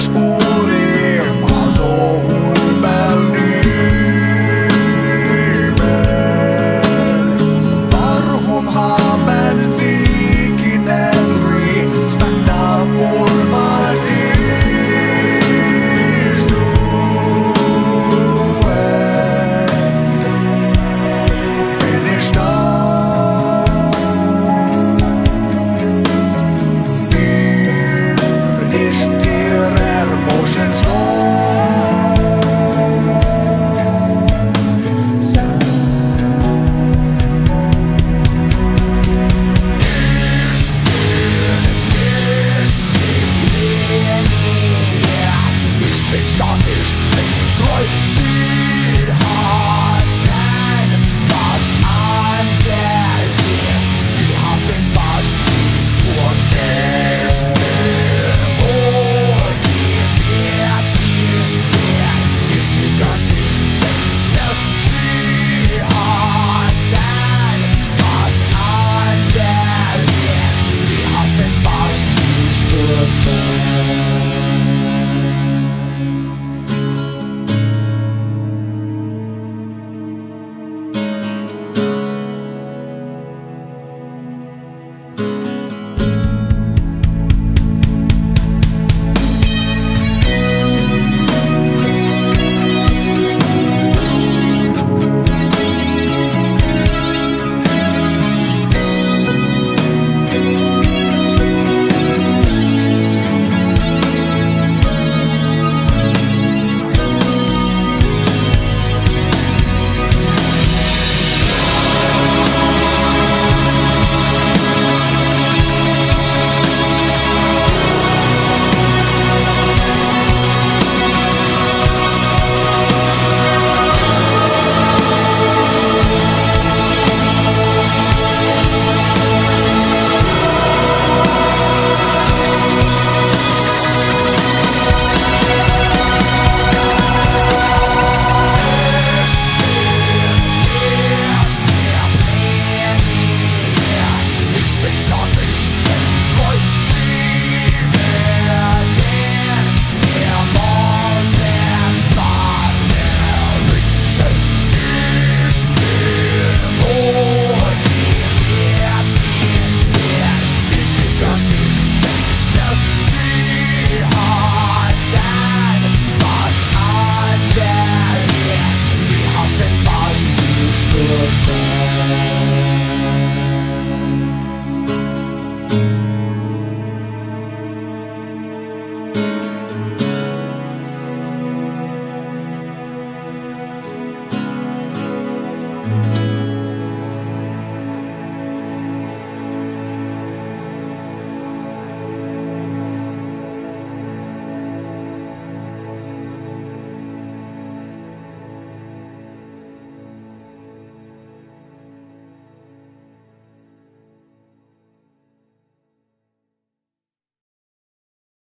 Spur.